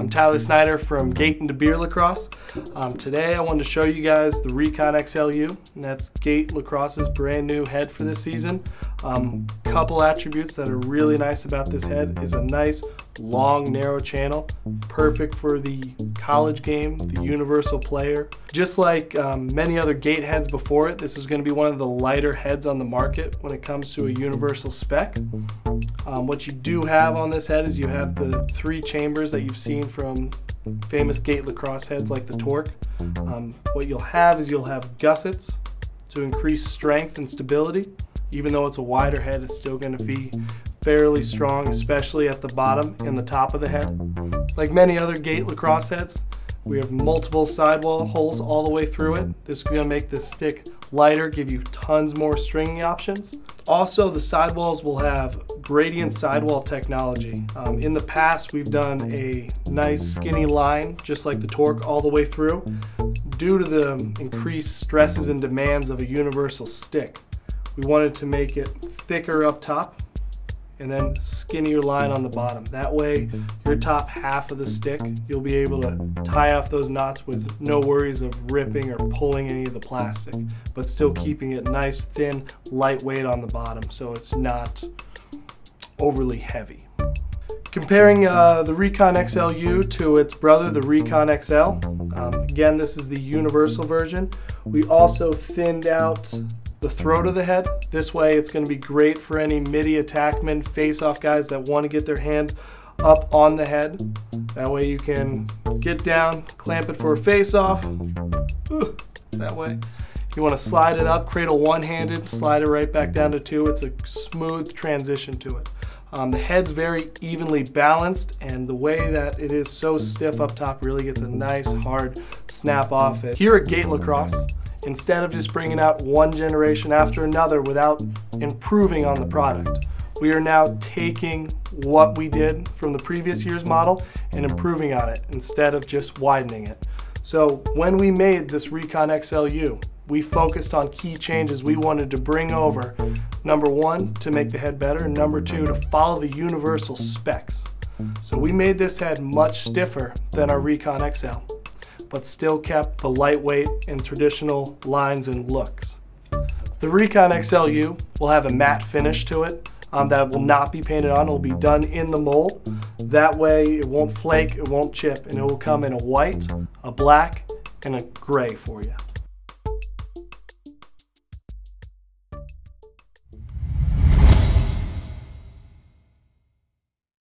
I'm Tyler Snyder from Gait and DeBeer Lacrosse. Today I wanted to show you guys the Recon XLU, and that's Gait Lacrosse's brand new head for this season. Couple attributes that are really nice about this head is a nice long narrow channel, perfect for the college game, the universal player. Just like many other Gait heads before it, this is going to be one of the lighter heads on the market when it comes to a universal spec. What you do have on this head is you have the three chambers that you've seen from famous Gait Lacrosse heads like the Torque. What you'll have is gussets to increase strength and stability. Even though it's a wider head, it's still going to be fairly strong, especially at the bottom and the top of the head. Like many other Gait Lacrosse heads, we have multiple sidewall holes all the way through it. This is going to make the stick lighter, give you tons more stringing options. Also, the sidewalls will have gradient sidewall technology. In the past, we've done a nice skinny line, just like the Torque, all the way through, due to the increased stresses and demands of a universal stick. We wanted to make it thicker up top and then skinnier line on the bottom. That way, your top half of the stick, you'll be able to tie off those knots with no worries of ripping or pulling any of the plastic, but still keeping it nice, thin, lightweight on the bottom so it's not overly heavy. Comparing the Recon XLU to its brother, the Recon XL, again, this is the universal version. We also thinned out the throat of the head. This way it's going to be great for any midi attackmen, face-off guys that want to get their hand up on the head. That way you can get down, clamp it for a face-off. That way. You want to slide it up, cradle one-handed, slide it right back down to two. It's a smooth transition to it. The head's very evenly balanced, and the way that it is so stiff up top really gets a nice hard snap off it. Here at Gait Lacrosse, instead of just bringing out one generation after another without improving on the product, we are now taking what we did from the previous year's model and improving on it instead of just widening it. So when we made this Recon XLU, we focused on key changes we wanted to bring over. Number one, to make the head better, and number two, to follow the universal specs. So we made this head much stiffer than our Recon XL, but still kept the lightweight and traditional lines and looks. The Recon XLU will have a matte finish to it that will not be painted on. It will be done in the mold. That way it won't flake, it won't chip, and it will come in a white, a black, and a gray for you.